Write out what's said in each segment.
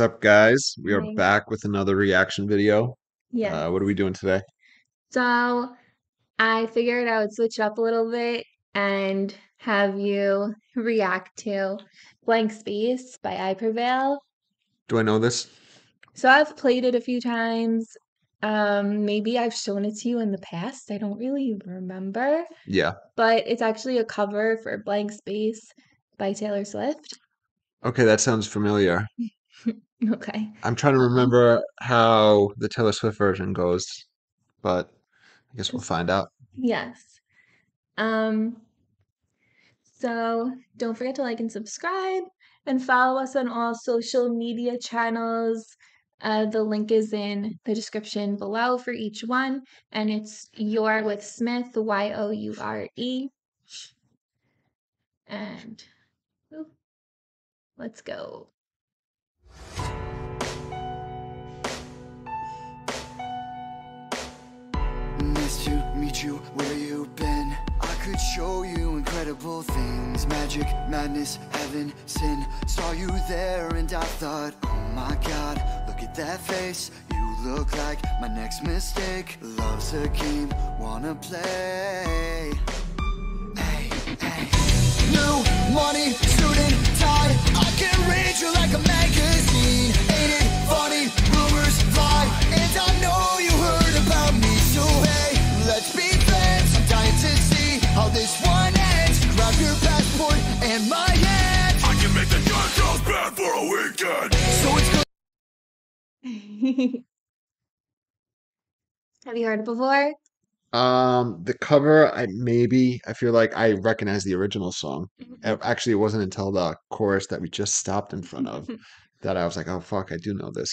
What's up, guys? We are back with another reaction video. Yeah. What are we doing today? So I figured I would switch up a little bit and have you react to Blank Space by I Prevail. Do I know this? So I've played it a few times. Maybe I've shown it to you in the past. I don't really remember. Yeah. But it's actually a cover for Blank Space by Taylor Swift. Okay, that sounds familiar. Okay. I'm trying to remember how the Taylor Swift version goes, but I guess we'll find out. Yes. So don't forget to like and subscribe and follow us on all social media channels. The link is in the description below for each one, and it's You're with Smith, Y-O-U-R-E. And let's go. Nice to meet you, where you been? I could show you incredible things. Magic, madness, heaven, sin. Saw you there and I thought, oh my God, look at that face. You look like my next mistake. Love's a game, wanna play. Hey, hey. New money, student tie. I can read you like a magazine. Ain't it funny? Rumors fly. And I know you heard about me. So hey, let's be friends. I'm dying to see how this one ends. Grab your passport and my hand. I can make the dark girls bad for a weekend. So it's good. Have you heard it before? The cover, I feel like I recognize the original song. Actually, it wasn't until the chorus that we just stopped in front of that I was like, oh fuck, I do know this.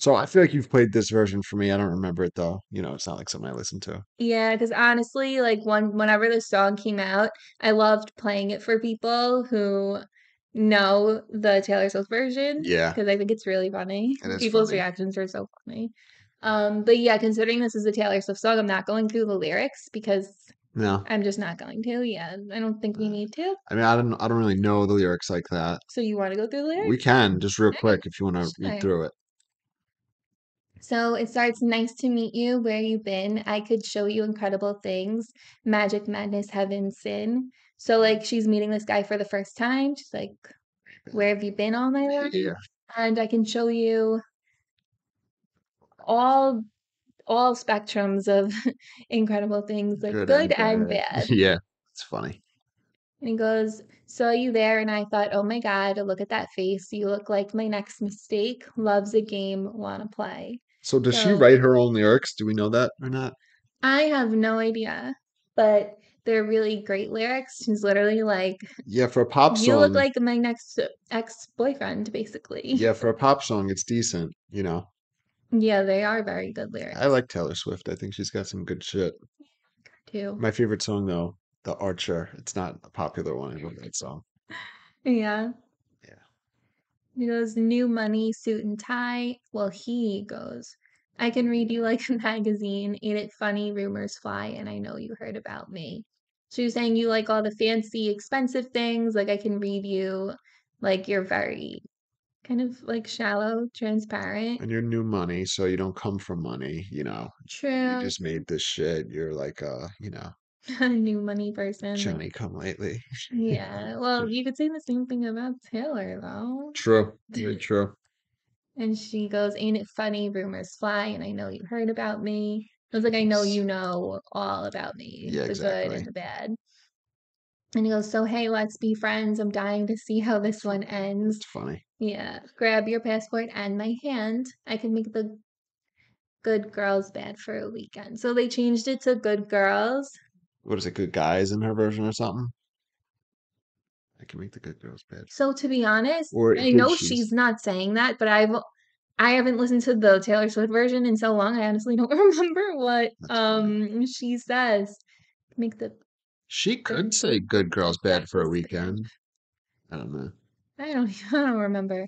So I feel like you've played this version for me. I don't remember it though. You know, it's not like something I listen to. Yeah, because honestly, like whenever the song came out, I loved playing it for people who know the Taylor Swift version. Yeah, because I think it's really funny. People's reactions are so funny. But yeah, considering this is a Taylor Swift song, I'm not going through the lyrics because I'm just not going to. Yeah, I don't think we need to. I mean, I don't really know the lyrics like that. So you want to go through the lyrics? We can, just real quick if you want to read through it. So it starts, nice to meet you, where you been? I could show you incredible things. Magic, madness, heaven, sin. So like she's meeting this guy for the first time. She's like, where have you been all my life? Yeah. And I can show you all spectrums of incredible things, like good and bad. Yeah, it's funny. And he goes, saw you there and I thought, oh my God, look at that face. You look like my next mistake. Love's a game, wanna play. So does she write her own lyrics? Do we know that or not? I have no idea, but they're really great lyrics. She's literally like, yeah, for a pop song, you look like my next ex-boyfriend, basically. Yeah, for a pop song, it's decent, you know. Yeah, they are very good lyrics. I like Taylor Swift. I think she's got some good shit. Too. My favorite song, though, The Archer. It's not a popular one. I love that song. Yeah. Yeah. He goes, new money, suit and tie. Well, he goes, I can read you like a magazine. Ain't it funny? Rumors fly. And I know you heard about me. So you're saying you like all the fancy, expensive things. Like, I can read you like you're very kind of like shallow, transparent. And you're new money, so you don't come from money, you know. True. You just made this shit. You're like a, you know. A new money person. Johnny come lately. Yeah. Well, you could say the same thing about Taylor, though. True. Very true. And she goes, ain't it funny? Rumors fly, and I know you heard about me. I was like, I know you know all about me. Yeah, exactly. The good and the bad. And he goes, so hey, let's be friends. I'm dying to see how this one ends. It's funny. Yeah. Grab your passport and my hand. I can make the good girls bad for a weekend. So they changed it to good girls. What is it? Good guys in her version or something? I can make the good girls bad. So to be honest, I know she's not saying that, but I haven't listened to the Taylor Swift version in so long. I honestly don't remember what she says. Make the She could say good girls bad for a weekend. I don't know. I don't remember.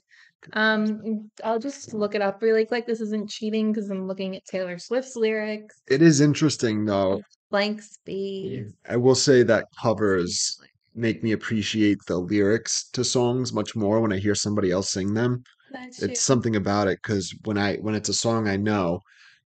I'll just look it up really quick. This isn't cheating because I'm looking at Taylor Swift's lyrics. It is interesting though. Blank Space. I will say that covers make me appreciate the lyrics to songs much more when I hear somebody else sing them. That's It's you. something about it, because when it's a song I know,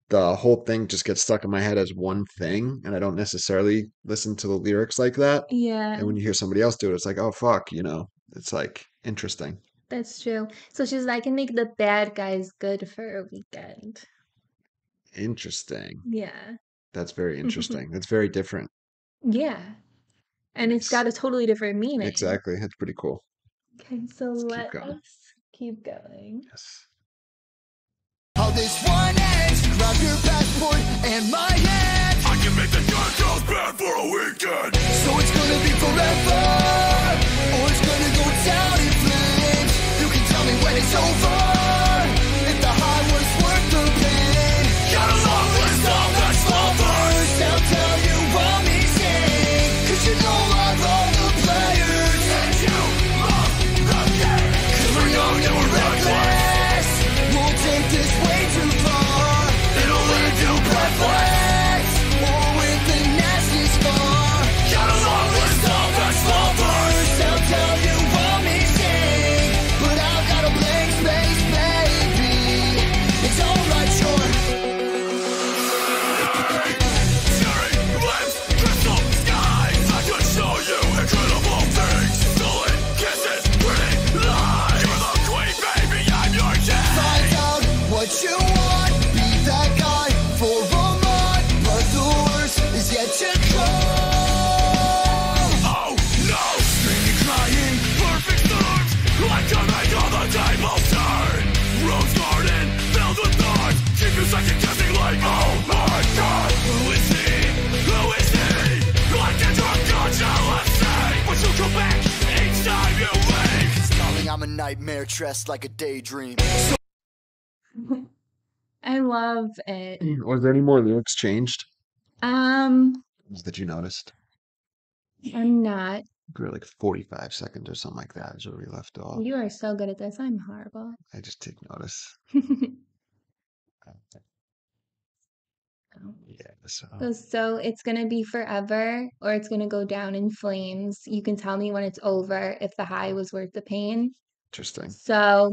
the whole thing just gets stuck in my head as one thing, and I don't necessarily listen to the lyrics like that. Yeah, And when you hear somebody else do it, it's like, oh fuck, it's like interesting. that's true. So she's like, I can make the bad guys good for a weekend. Interesting. Yeah. That's very interesting. That's very different. Yeah. And it's Nice. got a totally different meaning. Exactly. That's pretty cool. Okay, so Let's keep let going. us keep going. Yes. All this one is grab your passport and my hand. I can make the dark girls bad for a weekend. So it's gonna be forever, or it's gonna go down in flames. You can tell me when it's over, if the high was worth the pain. Got a long list of best lovers. I'll tell you I'm insane, 'cause you know I love the players, and you love the game. 'Cause we know you were reckless. We'll take this way too far. It'll leave you breathless, or with a nasty scar. Got a long list of best lovers. I'll tell you I'm insane, but I've got a blank space, baby. It's alright, sure. Fury, lips, crystal skies. I could show you incredible things. Stolen kisses, pretty lies. You're the queen, baby, I'm your king. Find out what you want. Be that guy for a month, but the worst is yet to come. Oh no, screaming, crying, perfect storms. Like a make on the table turn. Rose garden filled with thorns. Keep you second guessing like, oh my god, who is he? Who is he? Like a drunk on jealousy. But you come back each time you leave. Darling, I'm a nightmare dressed like a daydream. So I love it. Was there any more lyrics changed Um, that you noticed? I'm not. We were like 45 seconds or something like that is where we left off. You are so good at this. I'm horrible. I just did notice. Yeah, so So it's gonna be forever, or it's gonna go down in flames. You can tell me when it's over, if the high was worth the pain. interesting. So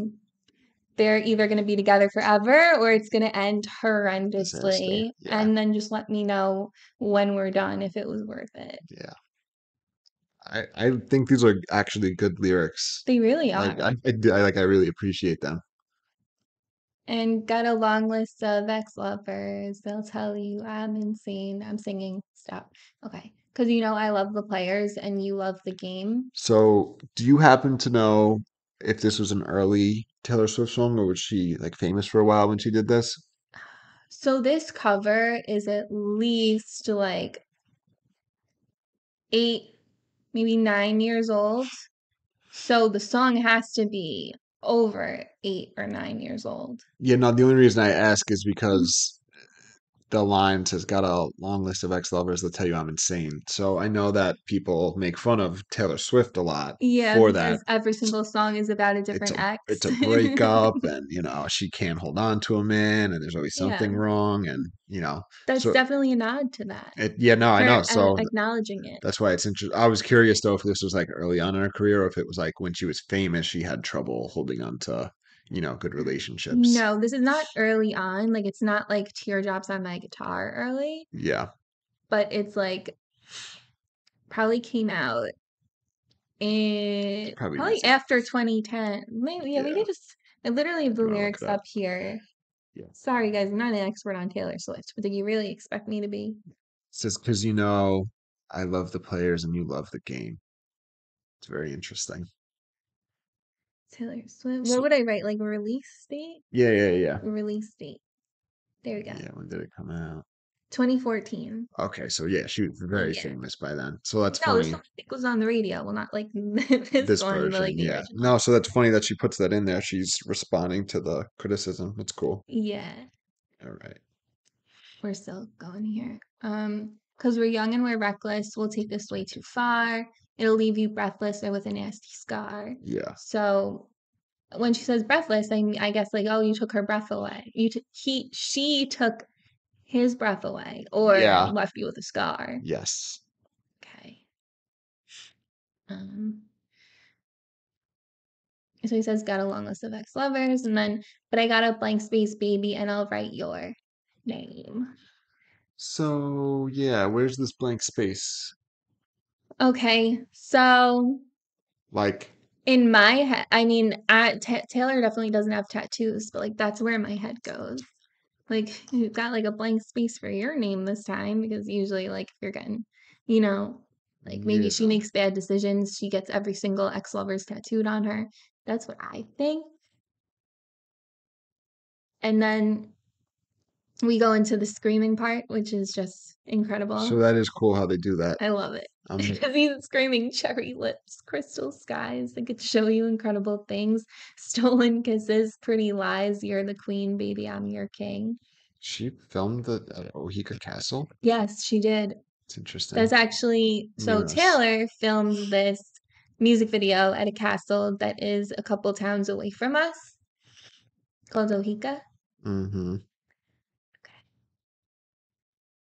they're either gonna be together forever, or it's gonna end horrendously. Yeah. And then just let me know when we're done if it was worth it. Yeah. I think these are actually good lyrics. They really are. Like I really appreciate them. And got a long list of ex-lovers. They'll tell you I'm insane. I'm singing. Stop. Okay. Because I love the players and you love the game. So, do you happen to know if this was an early Taylor Swift song, or was she like famous for a while when she did this? So this cover is at least like 8, maybe 9 years old. So the song has to be over 8 or 9 years old. Yeah, no, the only reason I ask is because the line says, got a long list of ex-lovers that tell you I'm insane. So I know that people make fun of Taylor Swift a lot Yeah, for that. because every single song is about a It's different a ex. it's a breakup, and she can't hold on to a man, and there's always something Yeah, wrong, and that's so definitely a nod to that. Yeah, no, I know. So Acknowledging it. that's why it's interesting. I was curious though if this was like early on in her career, or if it was like when she was famous, she had trouble holding on to, good relationships. No, this is not early on. Like it's not like Teardrops on My Guitar early, Yeah. but it's like probably came out in Probably probably recent. after 2010. Maybe yeah, we Yeah. could just I literally have the Wanna look lyrics it up? up here. Yeah. Sorry guys, I'm not an expert on Taylor Swift, but do you really expect me to be? Says, because I love the players and you love the game. It's very interesting. Taylor Swift. What So- would I write? Like release date? Yeah. Release date. There we go. Yeah, when did it come out? 2014. Okay, so yeah, she was very Yeah. famous by then. So that's No, this funny. one I think was on the radio. Well, not like this This one, but version, like the yeah. original. No, so that's funny that she puts that in there. She's responding to the criticism. That's cool. Yeah, All right. we're still going here. Because we're young and we're reckless, we'll take this way too far. It'll leave you breathless or with a nasty scar. Yeah. So when she says breathless, I guess like, oh, you took her breath away. She took his breath away, or Yeah. left you with a scar. Yes. Okay. Um, So he says, got a long list of ex-lovers, and then, but I got a blank space, baby, and I'll write your name. So, yeah, where's this blank space? Okay, so... like? In my head, I mean, Taylor definitely doesn't have tattoos, but, like, that's where my head goes. Like, you've got, like, a blank space for your name this time, because usually, like, if you're getting, you know, like, maybe she makes bad decisions, she gets every single ex-lovers tattooed on her. That's what I think. And then we go into the screaming part, which is just incredible. So that is cool how they do that. I love it. Because he's screaming cherry lips, crystal skies that could show you incredible things, stolen kisses, pretty lies, you're the queen, baby, I'm your king. She filmed the Ōheka Castle? Yes, she did. It's interesting. That's actually, so yes. Taylor filmed this music video at a castle that is a couple towns away from us called Ōheka. Mm-hmm. Okay.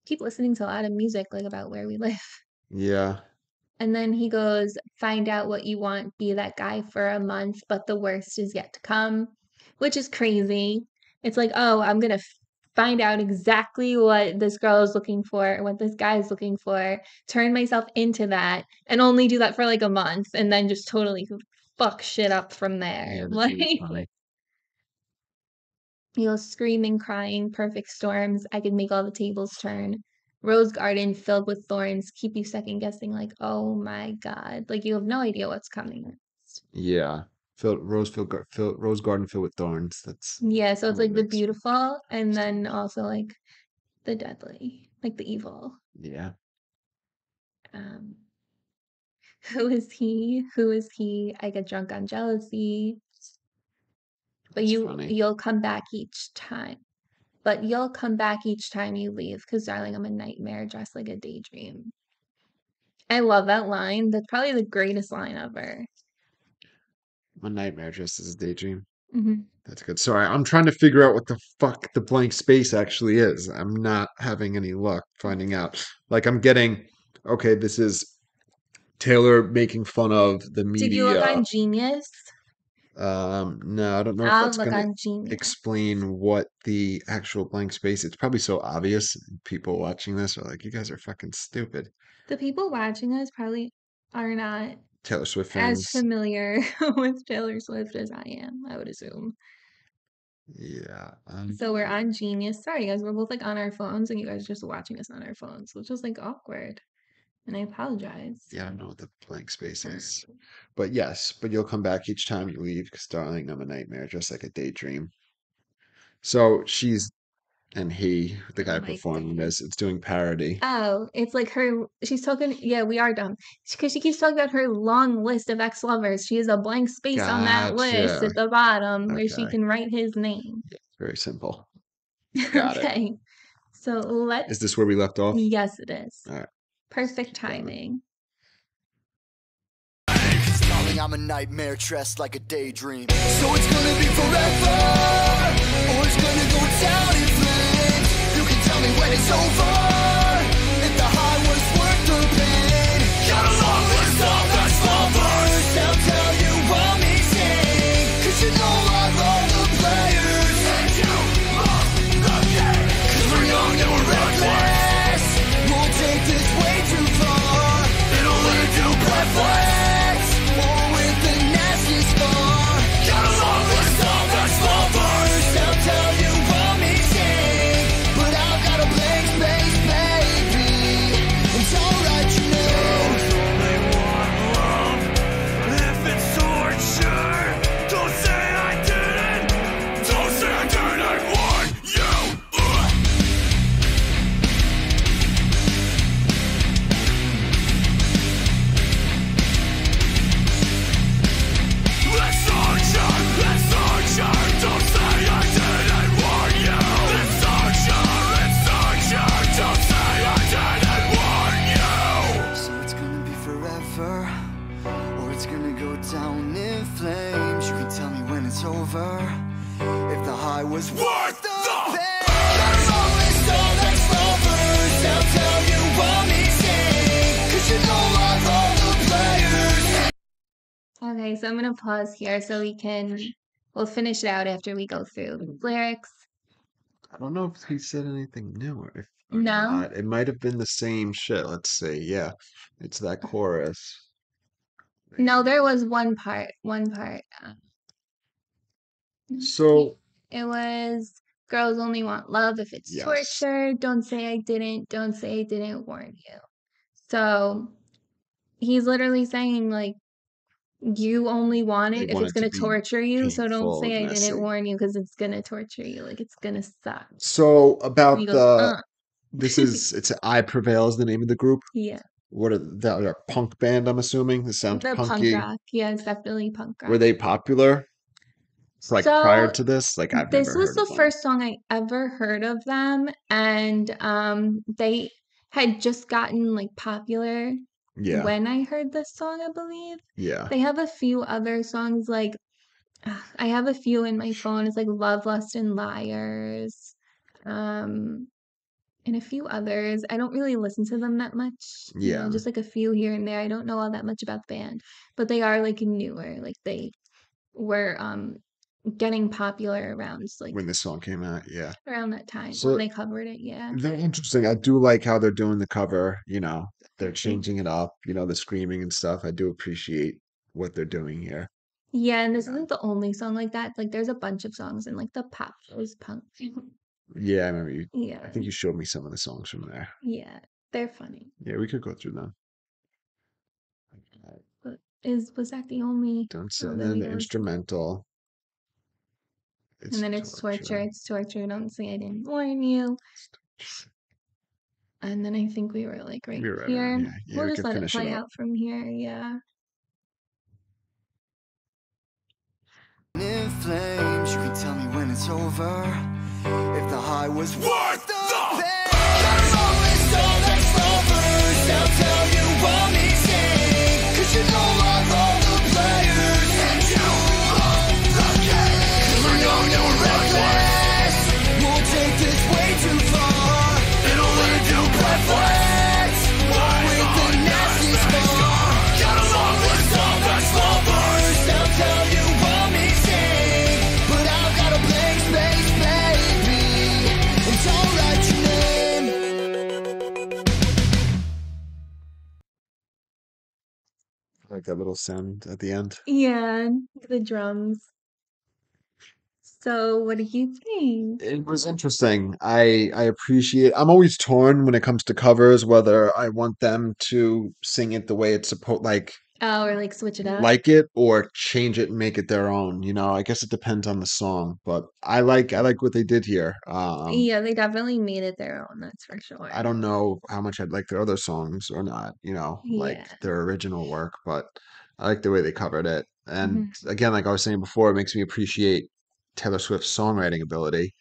Keep listening to a lot of music, like, about where we live. Yeah. And then he goes, find out what you want, be that guy for a month, but the worst is yet to come, which is crazy. It's like, oh, I'm going to find out exactly what this girl is looking for, what this guy is looking for, turn myself into that, and only do that for like a month, and then just totally fuck shit up from there. Yeah, like, you know, screaming, crying, perfect storms, I could make all the tables turn. Rose garden filled with thorns, keep you second guessing, like, oh my God. Like, you have no idea what's coming next. Yeah. Rose garden filled with thorns. That's yeah, so it's like the beautiful and then also like the deadly, like the evil. Yeah. Who is he? Who is he? I get drunk on jealousy. But you'll come back each time. But you'll come back each time you leave, because, darling, I'm a nightmare dressed like a daydream. I love that line. That's probably the greatest line ever. My nightmare dressed as a daydream. Mm-hmm. That's good. Sorry, I'm trying to figure out what the fuck the blank space actually is. I'm not having any luck finding out. Like, I'm getting, okay, this is Taylor making fun of the media. Did you look on Genius? No, I don't know if that's going to explain what the actual blank space. It's probably so obvious. People watching this are like, you guys are fucking stupid. The people watching this probably are not Taylor Swift fans. As familiar with Taylor Swift as I am, I would assume. Yeah. So we're on Genius. Sorry, guys, we're both like on our phones, and you guys are just watching us on our phones, which is like awkward. And I apologize. Yeah, I don't know what the blank space is. But yes, but you'll come back each time you leave, because, darling, I'm a nightmare, just like a daydream. So she's, and he, the guy performing this, it's doing parody. Oh, it's like her, she's talking, yeah, we are dumb. Because she keeps talking about her long list of ex-lovers. She has a blank space on that list at the bottom where she can write his name. Yeah, very simple. Got okay. It. So let's. Is this where we left off? Yes, it is. All right. Perfect timing. Darling, I'm a nightmare dressed like a daydream. So it's gonna be forever, or it's gonna go down in flames. You can tell me when it's over, if the high was worth the pain. Got a long list of ex-lovers, they'll tell you I'm insane, 'cause you know I love the players, and you love the game. 'Cause we all knew we're reckless, won't take this way. so I'm going to pause here so we'll finish it out after we go through lyrics. I don't know if he said anything new or if or no. Not. It might have been the same shit. Let's see. Yeah. It's that chorus. No, there was one part. So it was girls only want love if it's torture. Don't say I didn't warn you. So he's literally saying like you only want it if it's going to torture you. So don't say I didn't warn you because it's going to torture you. Like it's going to suck. So about the, it's I Prevail is the name of the group. Yeah. What are they? A punk band, I'm assuming. It sounds punky. Punk rock. Yeah, it's definitely punk rock. Were they popular? Like so, prior to this, like I've never heard of them. This was the first song I ever heard of them, and they had just gotten like popular. Yeah. When I heard this song, I believe. Yeah. They have a few other songs like I have a few in my phone. It's like Love, Lust, and Liars, and a few others. I don't really listen to them that much. Yeah. You know, just like a few here and there. I don't know all that much about the band, but they are like newer. Like they were getting popular around like when this song came out, yeah, around that time, so when they covered it. Yeah, they're interesting. I do like how they're doing the cover, you know, they're changing it up, you know, the screaming and stuff. I do appreciate what they're doing here. Yeah, and this isn't the only song like that. Like there's a bunch of songs in like the pop shows, punk. Yeah, I remember you. Yeah, I think you showed me some of the songs from there. Yeah, they're funny. Yeah, we could go through them. Was that the only? Don't say then the instrumental. It's and then it's torture. It's torture. Don't say I didn't warn you. And then I think we were like right here. Around, yeah. Yeah, we'll just let it play out from here. Yeah. In flames, you can tell me when it's over. If the high was worth the pain, that's all that's over. I'll tell you what me saying, 'cause you know I'm all the players and you are the game. Reckless, won't take this way too far. It'll lead you breathless. With the nasty scar, got along with all the lovers. They'll tell you what me say, but I've got a blank space, baby. And don't write your name. I like that little sound at the end. Yeah, the drums. So what do you think? It was interesting. I appreciate it. I'm always torn when it comes to covers, whether I want them to sing it the way it's supposed, like or like switch it up. Like it or change it and make it their own. You know, I guess it depends on the song, but I like what they did here. Yeah, they definitely made it their own, that's for sure. I don't know how much I'd like their other songs or not, you know, like their original work, but I like the way they covered it. And again, like I was saying before, it makes me appreciate Taylor Swift's songwriting ability.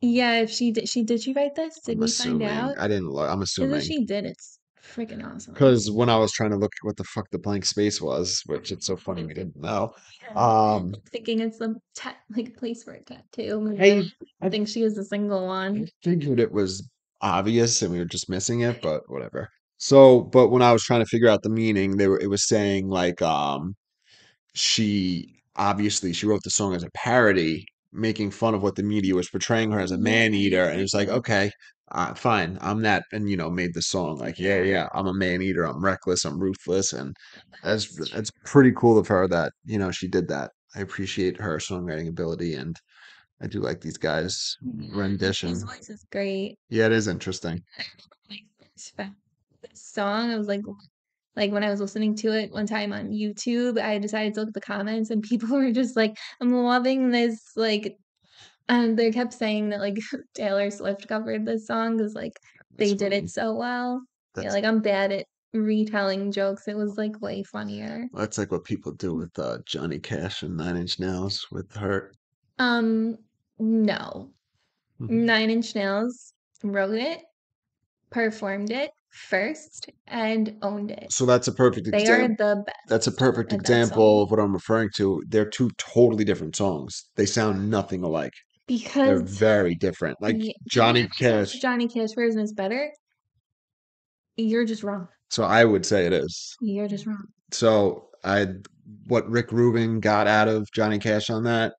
Yeah, if she did write this? Did we find out? I didn't look. I'm assuming. If she did, it's freaking awesome. Because when I was trying to look at what the fuck the Blank Space was, which it's so funny we didn't know. Yeah. Thinking it's the place for a tattoo. I think she was the single one. I figured it was obvious and we were just missing it, but whatever. So, but when I was trying to figure out the meaning, it was saying like she wrote the song as a parody, making fun of what the media was portraying her as a man-eater. And it's like, okay, fine, I'm that. And, you know, made the song like, yeah, I'm a man-eater. I'm reckless. I'm ruthless. And that's pretty cool of her that, you know, she did that. I appreciate her songwriting ability. And I do like these guys' rendition. His voice is great. Yeah, it is interesting. This song, I was like when I was listening to it one time on YouTube, I decided to look at the comments and people were just like, I'm loving this. Like, they kept saying that like Taylor Swift covered this song because like they did it so well. Yeah, like I'm bad at retelling jokes. It was like way funnier. Well, that's like what people do with Johnny Cash and Nine Inch Nails with Hurt. No. Nine Inch Nails wrote it, performed it first, and owned it. So that's a perfect example. They are the best. That's a perfect example of what I'm referring to. They're two totally different songs. They sound nothing alike. Because they're very different. Like Johnny Cash version is better. You're just wrong. So I would say it is. You're just wrong. So I what Rick Rubin got out of Johnny Cash on that,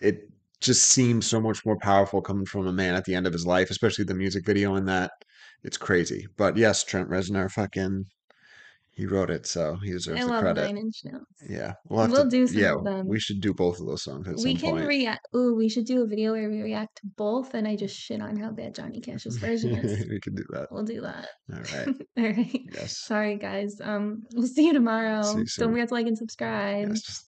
it just seems so much more powerful coming from a man at the end of his life, especially the music video in that. It's crazy. But yes, Trent Reznor, he wrote it, so he deserves the credit. I love Nine Inch Nails. Yeah. We'll do some of them. We should do both of those songs at some point. We should do a video where we react to both, and I just shit on how bad Johnny Cash's version is. We can do that. We'll do that. All right. All right. Yes. Sorry, guys. We'll see you tomorrow. See you soon. Don't forget to like and subscribe. Yes.